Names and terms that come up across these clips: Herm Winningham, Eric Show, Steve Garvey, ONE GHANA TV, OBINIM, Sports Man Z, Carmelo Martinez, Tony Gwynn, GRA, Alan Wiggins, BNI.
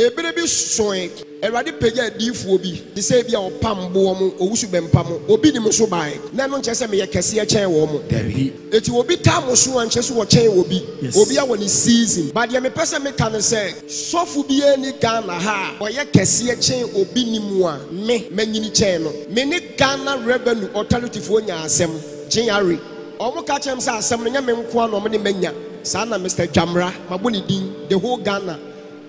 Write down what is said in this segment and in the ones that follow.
Ebirebi soin erade peja difuo bi de se bia o pambo mo owusu bempamo obi ni mo so ban na no nche se me ye kese ye chen wo mo dabi eti obi ta mo so anche so wo chen obi obi a woni season but ye me pese me kan se sofu bi ni Ghana ha wo ye kese ye chen obi ni mu a me manyini chen no me ni Ghana revenue authority fo nya asem GRA omo ka chem sa asem no nya me nko ano mo ni manya sana Mr. Jamra maboni din the whole Ghana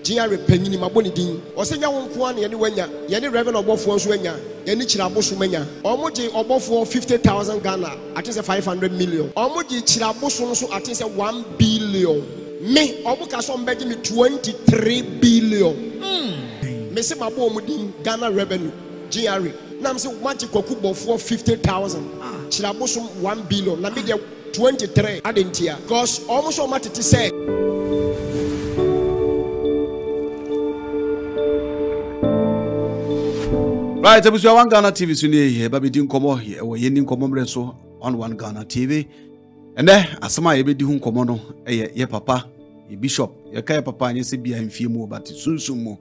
GRA penini maboni din o se nya wonko an ye ne wanya ye ne revenue obofo so anya ye ne kirabosum anya omoje obofo 50,000 Ghana I think say 500 million omoje kirabosum so I think say 1 billion me obuka so mbeje me 23 billion me se mabo omudin Ghana revenue GRA na me se magic kwakubofo 50,000 kirabosum 1 billion na me de 23 adentia because almost all matiti said right, I'm ONE GHANA TV sunday here, but we didn't come over here. We didn't come over so on ONE GHANA TV. And then asama ebe di hun komono. Ye papa, ye bishop, ye kaya papa anye se biya infi mo, but sunsun mo.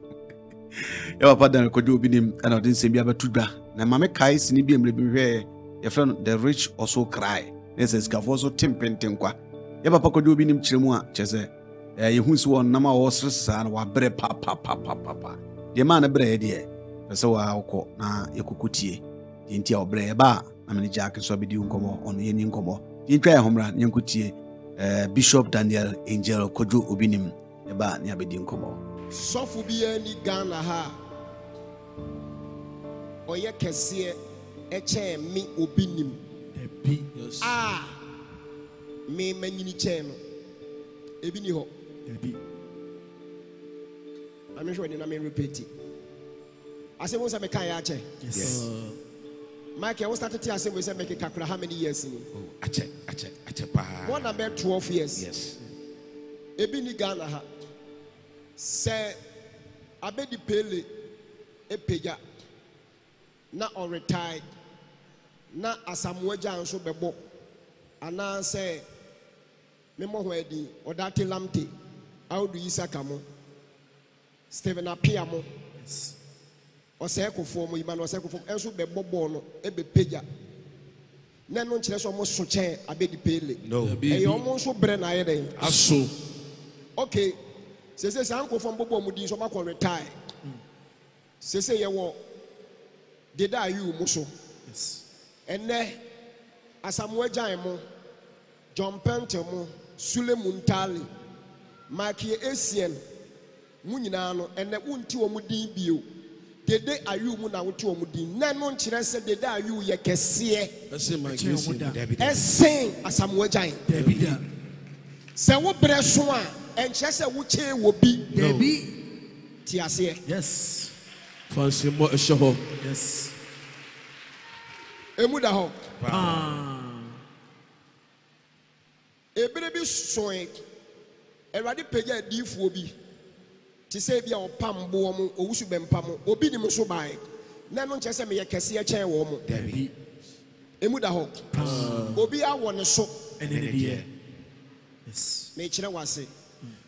Ye papa dan kodi obinim and odin se biya betuda. Na mame kai sini biya mlebiwe. Ye friend, the rich also cry. Yes, it's gavoso timpenten kwa. Ye papa kodi obinim chiremwa chese. Ye hunsuwa nama osresa wa bre pa. Ye man bre diye. So awko na yekukutie ntia obreba na mani jack so bidi unkomo onu yeni unkomo ntwa ehomra nyankutie Bishop Daniel Angel Kodwo Obinim eba ni abedi unkomo sofu bia ni Ghana ha oye kese eche mi Obinim ebi ah me manyini che no ebi ni ho ebi I'm sure na me repeat. I said, what's a mechayache? Yes. Mike, I was starting to say, we said, make a calculation. How many years? Oh, I check. 12 years. Yes. Ebini Ghana, say, I bet the pele, a pega, not on retired, not as some wager and so bebo, and I say, Memo Wedi, or Dati Lamte, how do you sakamo? Stephen Apiamo. Yes. Oseko form we man oseko form enso be bobo no e be peja na no nchire so mo so che abedi pele no e omo so bre na ye den aso okay sese san ko form bobo mu di so makọ retire sese ye wo did I you mo so yes ene asamu agyan mo John Pente mo Sule Muntali Maki Esien mu nyina no ene wonti wo mu din bio the day are you muna wuti omudi na no nchire se the day are you ye kese ese my grace ese asamu agyan debida se wo breso a enchire se wo che wo bi debi ti ase yes fancy mo eho yes emuda ho ah ebere bi soin erade peja difuo bi ti se bia o pambo mo owusu bempamo obi ni mo so ban na no nche se me ye kese ye chen wo mo dabi emuda ho obi a wo ne so enene de yes me chira wase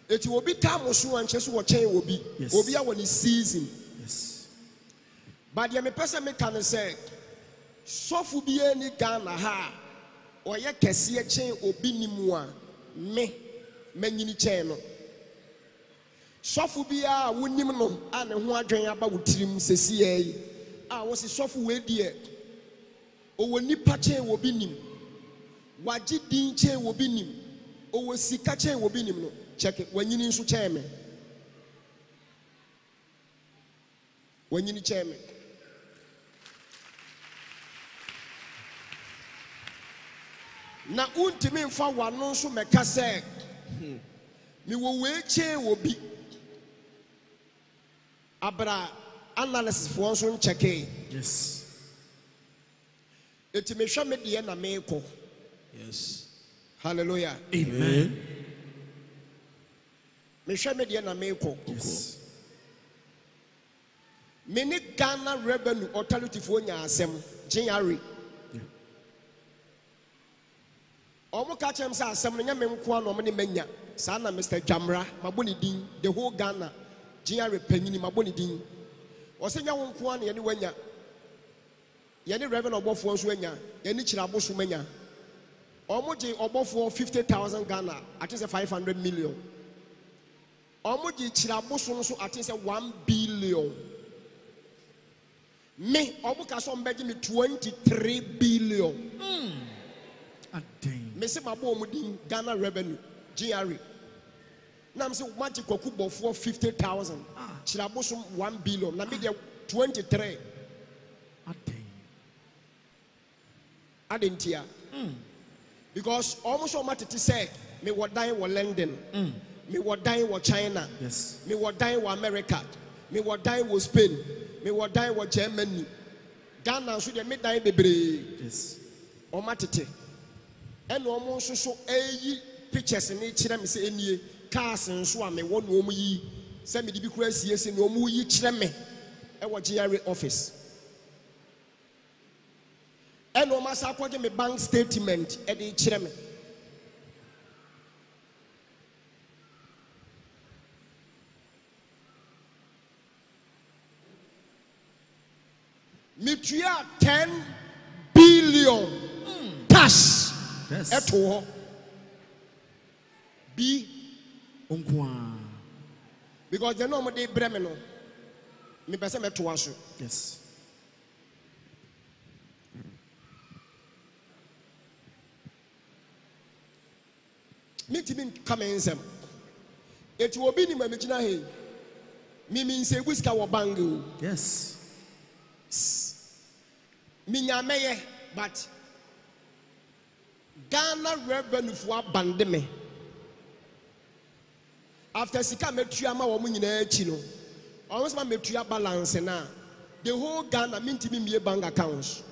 eti obi ta mo so anche so wo chen obi obi a wo ne season yes but ye me pese me kan se sofu bi ni Ghana ha o ye kese ye chen obi ni mu a me manyini chen no sofu bia wonim no ane ho adwen aba wotrim sesi ei a wo se sofu we die o woni pa che wo binim waji din che wo binim o wo sika che wo binim no check wanyini nso che me wanyini che me na untimi mfa wano nso meka se mi wo we che wo bi abra analysis for us on check it. Yes. It may show me the enemy. Yes. Hallelujah. Amen. May show me the enemy. Yes. Many Ghana revenue authority for nyasem January. Omo ka chem sa asem no nya me nko an no me nya. Sana Mr. Jamra maboni din the whole Ghana GRA penini maboni din. Osenya wonko an ye ne wanya. Ye ne revenue obofo nso anya, ye ne kira boso manya. Omoje obofo 50,000 Ghana, I think say 500 million. Omoje kira boso nso I think say 1 billion. Me obuka so mbegi me 23 billion. Me se mabo omudin Ghana revenue GRA. Now I'm saying magic kokubo for 50,000. Chilabosum 1 billion. Now media 23. Adentia. Because almost all matter to say me what dying were London. Me what dying were China. Yes. Me what dying were America. Me what dying were Spain. Me what dying were Germany. Ghana should they make dying baby. Yes. All matter to. And almost so a pictures in each time is any. Cars and swam and one woman ye send me the big yes and no more ye chreme at what GRA office. And no mass according a bank statement at the chreme. Mitria 10 billion cash at all. B. Because the normal day Bremeno, me person met to us. Yes. Me didn't come in some. It will be in my imaginary. Me means a whisker or bango. Yes. Minya meye, but Ghana revenue for bandeme. After Sika Metriama or Munino, almost my Metria balance and now the whole Ghana Mintimin bank accounts.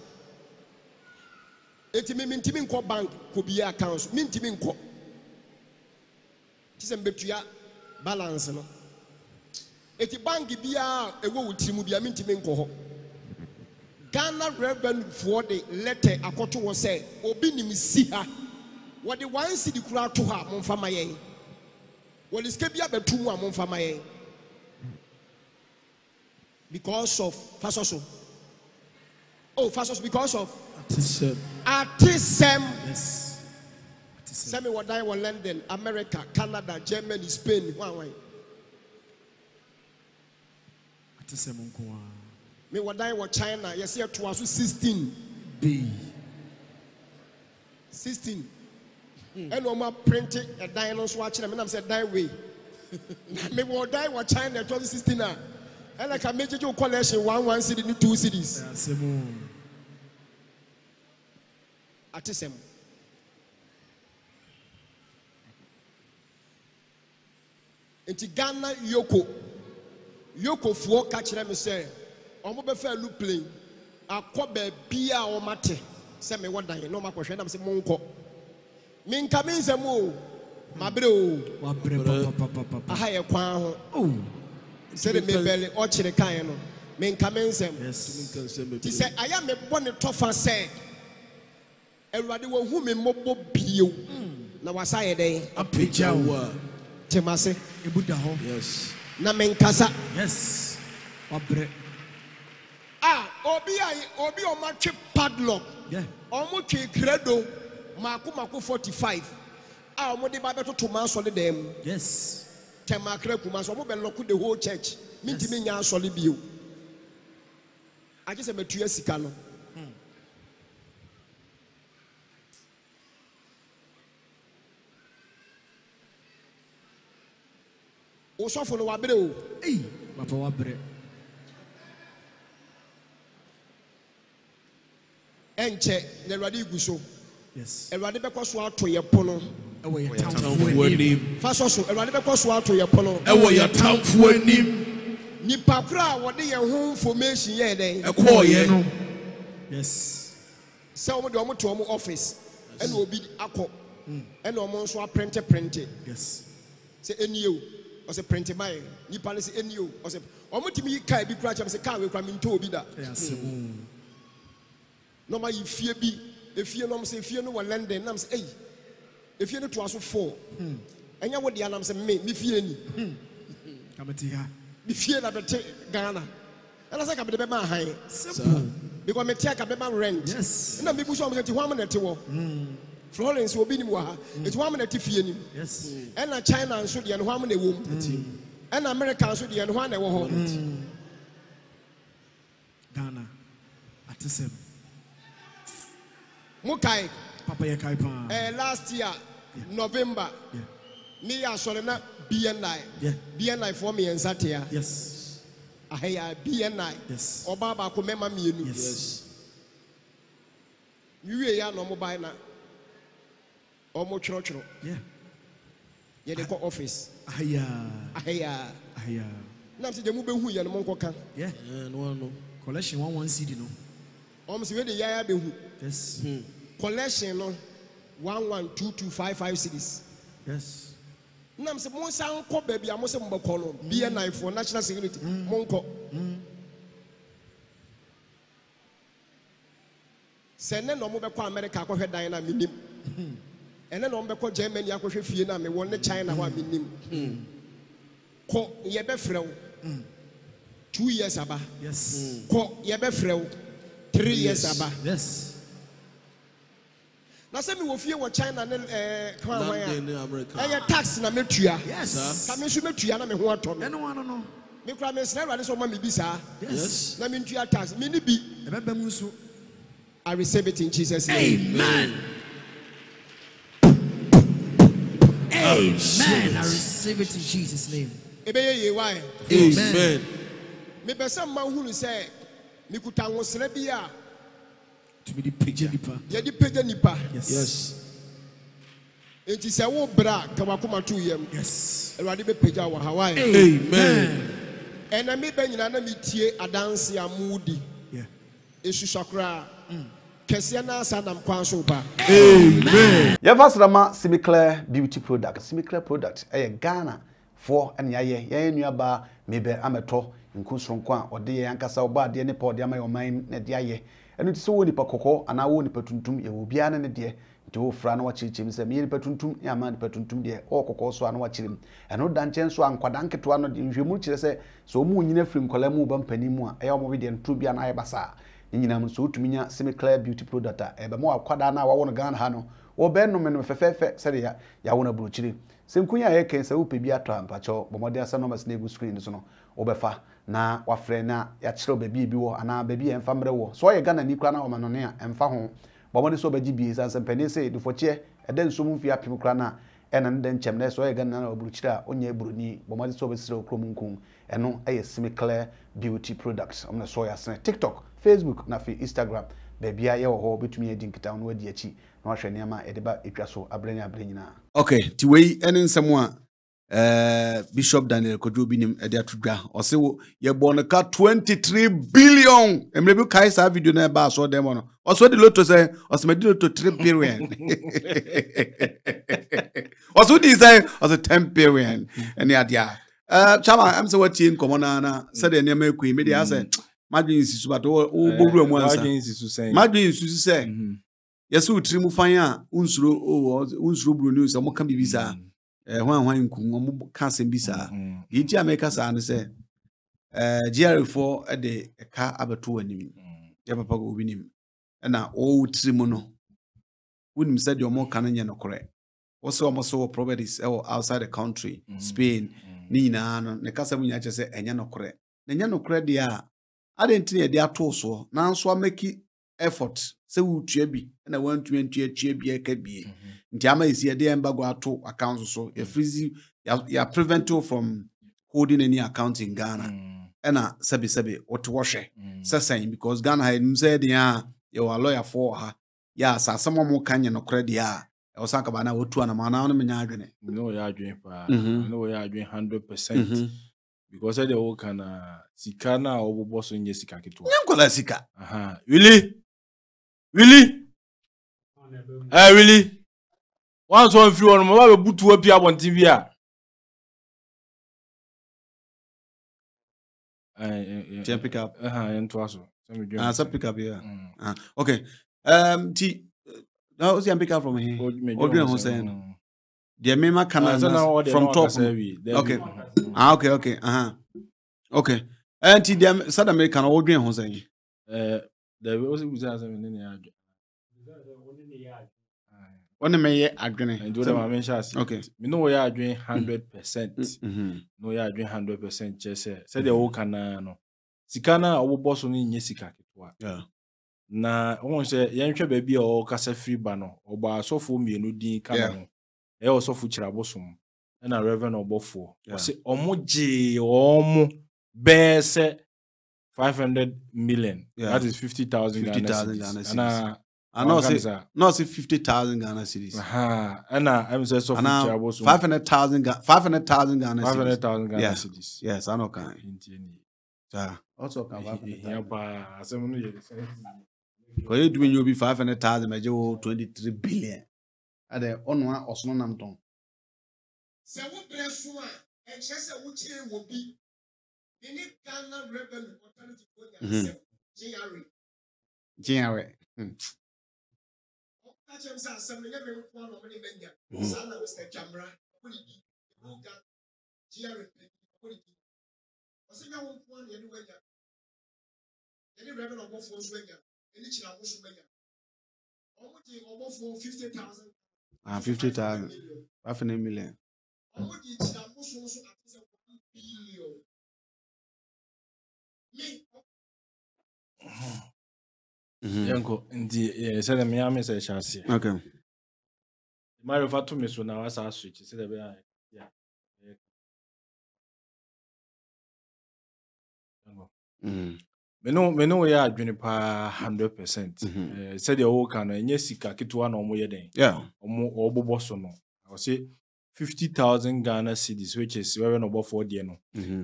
It means Mintiminco bank could be accounts, Mintiminco. It is a Metria balance. It is bank Gibia, a woe Timubia Mintiminco. Ghana revenue for the letter Akoto was said, OBINIM see her. What the one city crowd to her, Monfamaye. Well, it's going to be about 2 months for my because of Fasoso. Oh, Fasoso because of Artism. Artism. Yes. Send me what I want London, America, Canada, Germany, Spain. Why? Artism. Me what I want China. Yes, here to us 16. B. 16. And no more printing a dinos watching. I mean, I'm said that way. Maybe we'll die with China 2016. And like a major collection, one city, in 2 cities. Artisan. It's Ghana Yoko. Yoko for catch them, say, I'm a fair loop playing. I cobble beer or mate. Send me one day, no more question. I'm saying, Monko. Min coming some more, my bro. I hire a crown. Oh, said it may barely or Chiricano. Min coming some. He said, I am a bonnet tougher said. Everybody will whom in Mobo Bio. Now, was I a day? A picture were Timase, a Buddha home. Yes. Namen Casa. Yes. Ah, Obi on my chip padlock. Yeah. Omochi credo. Makumaku 45. Ah, we did Bible to man solid them. Yes. Temakre kuman so we lock the whole church. Me timi nya solid bio. I just am tue sika no. O so fo no wa bere o. Eh, papa wa bere. Enche ne radi guso. Yes. A radical swat to your polo. Away your town for him. Fast also a radical swat to your polo. Away your town for him. Nipakra, what they are home formation, yeah, they a coy. Yes. Some of the Omotomo office and will be a cop and almost a printer printed. Yes. Say a new or a printer by Nipalis a new or a Omotimi Kai be crash as a car will come into Obida. Yes. No, my fear be. If you know, say, if you know what London, I'm saying, if you know to us 4, and you know what the Anam say, me, if you know, Ghana. And I said, I because I take a rent. Yes. And I push on to 1 minute. Florence will be in it's 1 minute. Yes. And I China and Sudan and 1 minute womb. And America and Sudan and 1 hour home. Ghana. At the same. Mukai. Papa Yakaipa. Last year, November. Me as Solana BNI. BNI for me and Satia. Yes. I BNI. Yes. Obaba kumema mienu. Yes. Yue ya no mobile na. Omo chrochro. Yeah. Ye de ko office. Ahia. Na se de mu be hu ye no monko kan. Yeah. No no. Collection 11 CD no. Om se we de ya be hu. Yes. Collection no 112255 CDs. Yes. Nam se mo san ko ba bia mo se mo ko no BNI for national security mo nko se ne no mo be ko America ko hwe dan na minim ene no mo be ko Germany ko hwe fie na me won ne China ho minim ko ye be frew 2 years aba yes ko ye be frew 3 years aba yes. Now say me wo fie wo China ne come on eh tax na metua yes ka me so metua na me ho ato me no no no me kra me sra rade so ma me bi sa yes na me ntua tax me ni bi e be ba mu so I receive it in Jesus name amen I receive it in Jesus name e be ye why amen me be say ma hunu say me kuta wo sra bi a to be the picture. Yeah, the picture nipa. Yes. It is a wo bra kawakuma 2 years. Yes. Erade be picture wa Hawaii. Amen. And I me be nyina na me tie adanse amudi. Yeah. Esu sakra. Kese na sanam kwan so ba. Amen. Yevasrama Simiclair Beauty Product. Simiclair Product. Eh Ghana for and yaye. Yaye nuaba mebe ameto nkunsronkwa ode ye ankasa oba de ne pa de amayo man ne de aye. Enu tso woni pa kokko ana woni pa tuntum ye obia na ne de nto fra na wa chirchim se me ni pa tuntum ya ma ni pa tuntum de o kokko so ana wa chirim eno danche nso ankwada nketo ano de nhwemu chire se so mu nyina frim kola mu ba mpani mu a ya omo de nto bia na aye basa nyina mu so otuminya Simiclair Beauty Product e ba mu akwada na wa wono Ghana ha no wo be no me no fefefe se de ya wono bro chire se nkunya ye ken se wo pe bia to ampa cho bomode asa no mas na egu screen so no wo be fa na wafre na ya chiro baby bi wo ana baby e mfa mre wo so ye Ghana ni kra na wo manone a mfa ho bomode so baji bi san sempeni se du foche e den so mu fia pim kra na e na den chem na so ye Ghana na obruchira onye bruni bomode so be sire okrom nkun eno e ye Simiclair Beauty Products amna so ya sen TikTok Facebook na fi Instagram baby ya wo ho betumi edi nkita no adi achi na wahwe ne ma e de ba etwa so abrenya nyina okay ti wei ene nsem a Bishop Daniel Kodwo Obinim e de atodwa o se wo ye bone ka 23 billion emrebu kai sa video na ba so dem no o so de lotto say o se me de lotto 3 billion o so di say o se 10 billion ene adia chama am so what in komona na said ene ma ekwi me de ase madwin sisu but o bogru amu ansa madwin sisu say yesu utrim fan a unsuro bro news am ka bibisa hwan nkun am ka asem bisa iti America sa ne se GRA4 de ka abeto anim ya papa go obinim na o utrim no unim se de omo ka nanye no kore also omo properties outside the country Spain ni na no ne kasa munya che se enye no kore enye no kore de a adentine de ato so nanso ameki effort se wutua bi na wantumi ntua bi aka bi nti ama isi ya de mbago ato account so ya freeze ya prevent you from holding any account in Ghana na sabi oto wohwe sasan because Ghana ha nim say de a your lawyer for ha ya asasamo mo kanye no kra de a o sanka ba na otu ana ma na no menya adwene no ya adwen pa no ya adwen 100% because I do kana sika na obobo so nje sika kitu. Nyangola sika. Aha. Really? Eh really. Once one free one ma be butu api abonti bia. Eh pick up. Aha, ento aso. Ah, so pick up here. Ah, okay. T now you pick up from here. Odwen Hussein. The mema canal from top. Okay. Okay. Okay. And the South American or Dream Hose. There was okay. We know we are doing 100%. No, we are doing 100%. Just said the whole cana no. Sikana our boss only nyesika kitwa. Yeah. Na one say yenhwe baby or kasa free bano oba so for me no din kama. E also for chirabosom. And a reverend or bofo. Say omoji omo be say 500 million. Yeah. That is 50,000 Ghana. I know, say 50,000 Ghana cedis. Aha, and I'm saying so 500,000 Ghana cedis. 500,000 Ghana cedis. Yes, I know can. Yeah. Also can 500,000. Yeah, some no. Ko you doing you be 500,000 me go 23 billion. And the on one osno nam ton. Se wo preso a, e chese wo chire wo bi. Ni Ghana revenue authority go there say GRA. GRA. And 50,000, half a million. Yanko, indeed, said the Miami says, I see. Okay. My refer to me so now as I switch, said the yeah. Meno, we are juniper 100%. Said the old can, and yes, he kicked one or more day. Yeah, or more or bobosono. I will say 50,000 Ghana cedis, which is very noble for Diano.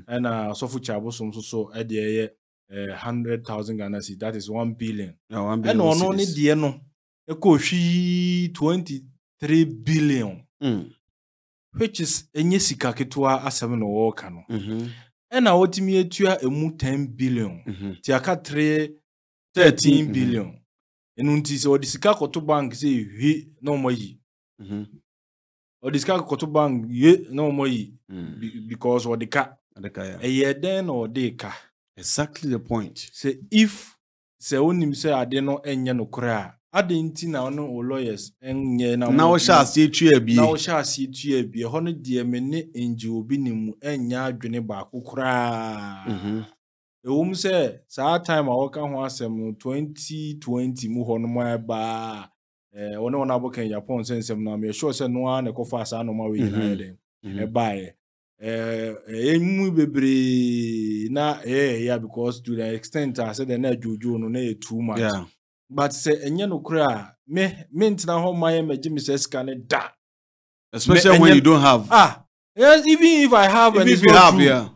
And so for Chabosum, so at the 100,000 Ghana cedis, that is 1 billion. Yeah, 1 billion. And on only Diano, a coshi 23 billion, which is a Yesika Ketua a 7 or canoe. And I want me to a mu 10 billion. Tiaka 13 billion. And untis or the Sikako to bank say he no more ye. Or the Sikako to bank ye no more ye because or the car. A year then or the car. Exactly the point. Say if say only say I did not any no cry. I didn't know no lawyers and now shall see be now shall see be a 100 year minute in Jobinimu and Yadrenebaku cry. The woman said, Sad time I walk on once 2020 move on my bar. On one aboke in Japan sends them now. Me sure send one a coffers and my way in a buy. Bebre na yeah, because to the extent I said, the net Jojo no too much. Yeah. But say enye no kura me ntina ho maye magi Mrs. Kane da, especially when you don't have. Ah yes, even if I have, even and if you have true, yeah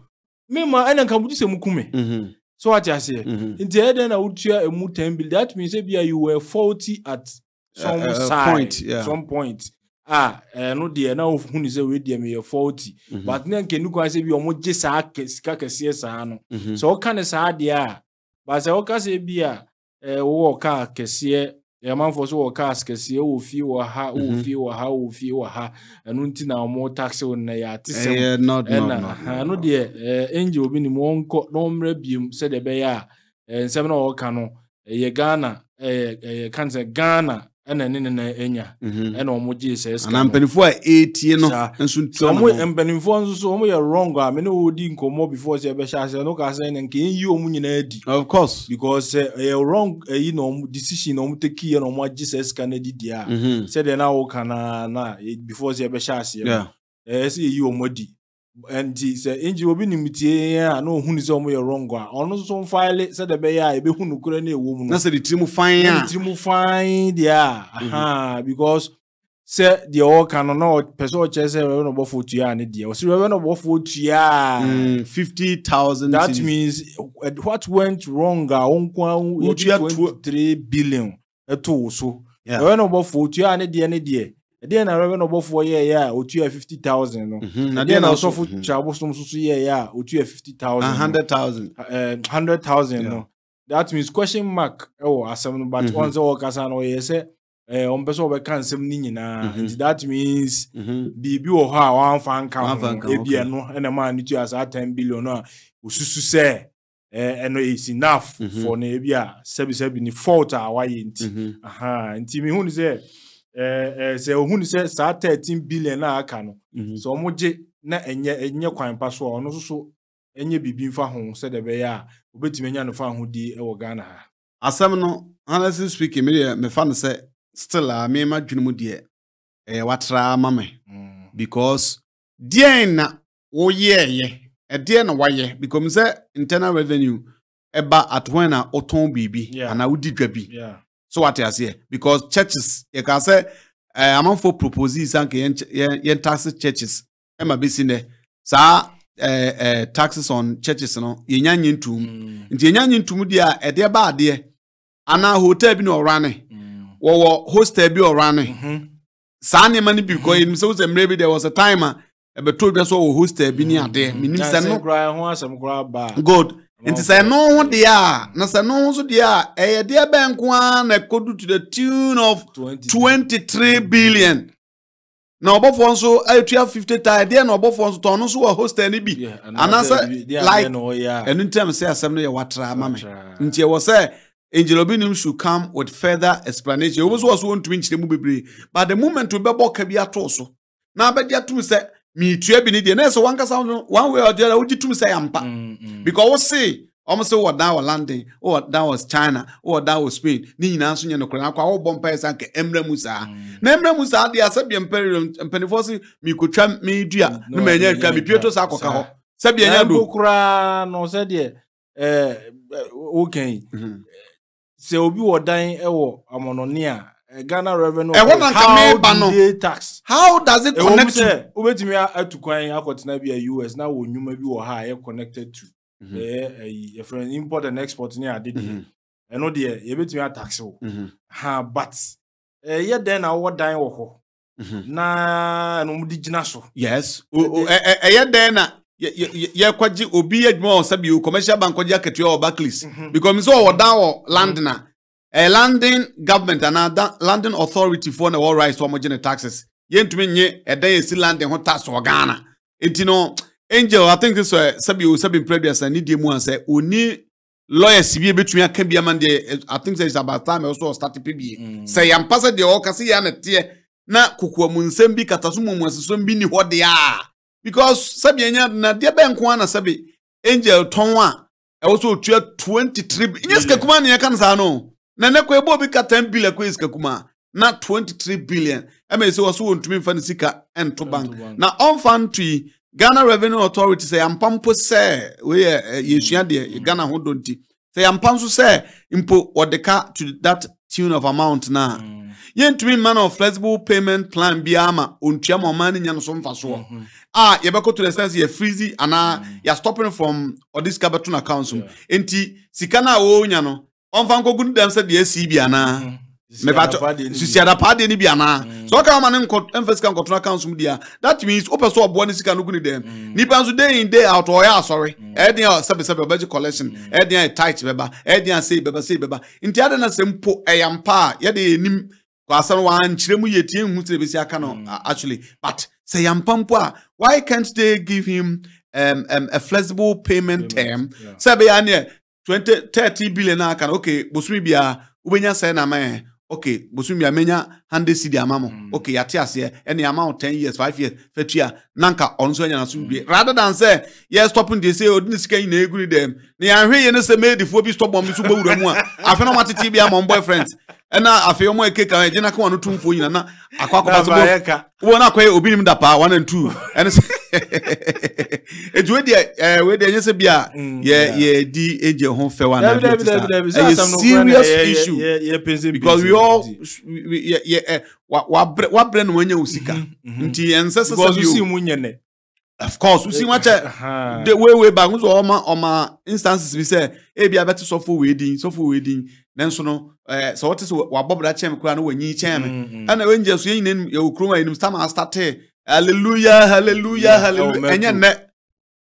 me ma ena kan buti se mukume. So what I say ntia then I would share a mu 10 billion. That means say you were 40 at some side point, yeah. Some point no dear now who is a with them you're 40, but then can you say you almost just a sika kese sa no. So can say dia but say o ka say bia walker Kessie, a man for so walker Kessie, oh, few or ha, oh, few or how, few or ha, and until more tax on the artist. No, dear, angel being one court, no rebume, said the bear, and 7 or canoe, a Ghana, a cancer Ghana, and an in enya, and almost says, and I'm penny for 8 years, and soon some way, and penny for so we are wrong. I mean, no didn't come more before the Beshas and Okasan and King you Munyanadi, of course, because a wrong, you know, decision on the key and on what Jesus Kennedy did. Said an hour canana before the Beshas, yeah, as you Modi. And he said, Angel will be in Mitia, I know who is on way wrong. On some file, said the bear, I be who no crane woman. That's the trim fine, yeah. Aha, because said the all canon or Peso Chess, a renewable for Tiani, dear, was renewable for Tia 50,000. That means what went wrong, our own crown, which you had 3 billion at all. So, yeah, renewable for Tiani, dear. Then I revenue for yeah, or 250,000. And then also for Chabosum, yeah, or 250,000, 100,000, 100,000. No, that means question mark. Oh, as some but once all Casan or yes, on Peso can some Nina, and that means the Buha, 1 fan, and a man, it was at 10 billion. ususu se eno isi naf for ne bia sebi ni fault awaye nti aha nti mi hunu se se ohunu se sa 13 billion na aka no so moje na enye kwan pa so ono so enye bibi mfa ho se de be ya obetime nya no fa ho di e wo Ghana ha asem no honestly speaking me fa no se still me ma dwunmu de e watra mame because dear na wo ye a dear na waye because internal revenue eba atwena oton bibi and I would dwabi so what I say because churches you can say amount for proposals and yen tax churches am abisi ne sa taxes on churches no yenyanyi ntum nti yenyanyi ntum dia e de ba de ana hotel bi no rane wo hostel bi o rane sa ne mani bi ko yin so maybe there was a timer told us all hostel bi ni ade minim sa no good nti say no ho de a na say no ho so de a e de ba nko an na kodu to the tune of 23 billion. No, but for so I 50 times. There no, but for so turn so a host any be. And answer like and in terms say assembly watra mama. Nti we say Angel Obinim should come with further explanation. We so want to inch the mobile, but the moment we be boka bi ato so. Na be dia to say me tua bi ni dey. Na so one sound one way or the other we to say ampa. Because we say almost what that was London, or that was China, or that was Spain. Ni nansu nye nukwana kwa bompa yesa nke Emre Musa. Na Emre Musa hadi ya sebi mpenifosi mikutra midia. Nume nye kwa mipioto sako kaho. Sebi nye du. Mbukura no sedye. Okei. Se obi wadayin ewo amononia. Ghana revenue. How do they tax? How does it connect to? Ubeti miya etu kwa yin akotina biya US. Na wonyume bi waha ye connected to. Your friend import and export near did I know dear you bet me tax so ha but yeah then I what dine wo na no mudi gina so yes yeah then yeah kwaji obi adwuma o sabi commercial bank kwaji aketua o Barclays because so o down o land na London government and London authority for the all rights to homogeneous taxes yentumi nye e dan esi London ho tax o Ghana entino Angel, I think this was Sabi previous and Nidia Moon said, we need lawyers to be able to be a man. I think it's about time also started PB. Say, I'm passing the Okasi and a tear. Now, Kukuamun Sembi Katasumu was soon being what they are. Because Sabi Nadia Bankwana Sabi, Angel Tonwa, also 23. Yes, Kakuma, I can't say no. Nanako Bobica 10 billion quiz Kakuma, not 23 billion. I may so soon to me Fanisika and to bank. Now, on fan tree. Ghana Revenue Authority say ampampo say we yesua de Ghana ho donti say ampamso say impo odeka to that tune of amount na yentumi man of flexible payment plan biama ontuam oman nya no so mfaso ye beko to the sense ye freeze ana ya stopping from odis capital accounts enti sika na wo nya no onfa nkogun dem say de cb ana Susiada Paddy ni biana. So kama manen emphasis kan kontona council dia. That means open so obo ni sika no guni dem. Nipa so day in day out or ya sorry. Edian sebe budget collection. Edian tight beba. Edian say beba. Inti ada na sempo eyampa ya de nim ko asan wan kiremu yetie hu tebe si aka no actually. But say yampampo a why can't they give him a flexible payment term? Sebe ya ne 20 30 billion aka okay bosumi bia ubenya say na man. Okay, Busumi Amenya, Hande City Amamo. Okay, Yatias here, any amount 10 years, 5 years, Fetia, Nanka, Onsuan and Sumbi. Rather than say, yes, stopping they say, oh, this can you agree them. They are here and say, made if we stop on Miss Ubu. I found out TV among boyfriends. And now I feel more cake and Jenna Kuan to for you. Now, I quack about America. One acquire Obinim Dapa, 1 and 2. And it's with the way they say, yeah, the home fair one. Serious issue because we all, what brand when you seek the ancestors of you. Of course, we see what the way back was all my instances. We say, hey, be a better so for wedding. Then so no, so what is what Bob that chamber crown when ye chamber and when just you name your crew and stammer start. Hallelujah. And yet,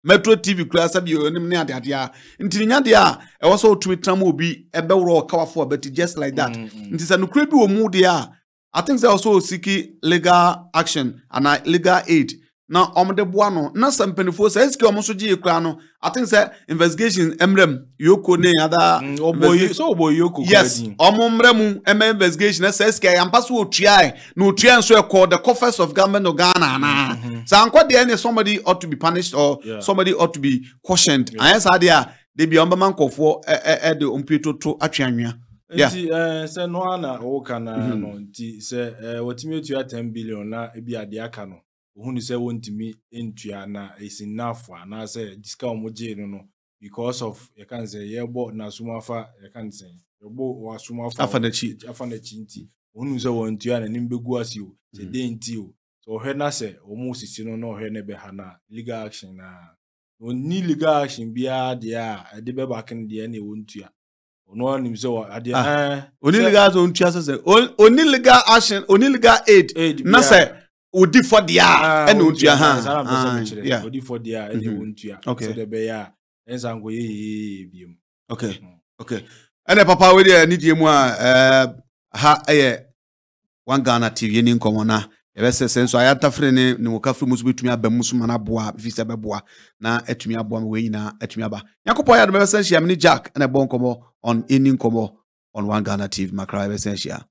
Metro TV class up your name near the idea. Until Nadia, I also Twitter will be a bell or cover for, but just like that. It is an incredible mood. I think they also seek legal action and legal aid. na omdeboa no na sampenifo se eski omo so ji ekura no I think say investigation emrem yoko ne ada oboyi so oboyi yoko yes omo mrem em investigation say eski am pass otua na otua so e call the coffers of government of Ghana na so anko there any somebody ought to be punished or yeah. Somebody ought to be cautioned and yes there they be on man kofo e de ompeto to atwanwa yeah say no ana o kana no nti say watimi otua 10 billion na e bi ade aka no who say won't me into na is enough for na say discount mo no because of you can say yeah but na sumafa you can say you bo wa sumafa afanachi nti who say won't you na nimbegu asio say dey nti o so he na say omo sisi no no he na be ha na legal action na oni legal action bia dia e de be back in dia na won't you no nim say ade oni legal won't you say oni legal action oni legal aid na say Odi for the air and Odia hand. Odi for the air and Odia. Okay. So the bear and Zango ye. Okay. Okay. And papa with the need you ha One Ghana TV in Comona. Ever since I had a friend, no cafe must be to me a Bemusumana boa, Visa Beboa, na et me a bomb way na et me a bar. Yacopo had never sent Yamini Jack and a bon combo on Indian combo on One Ghana TV, Macra Essentia.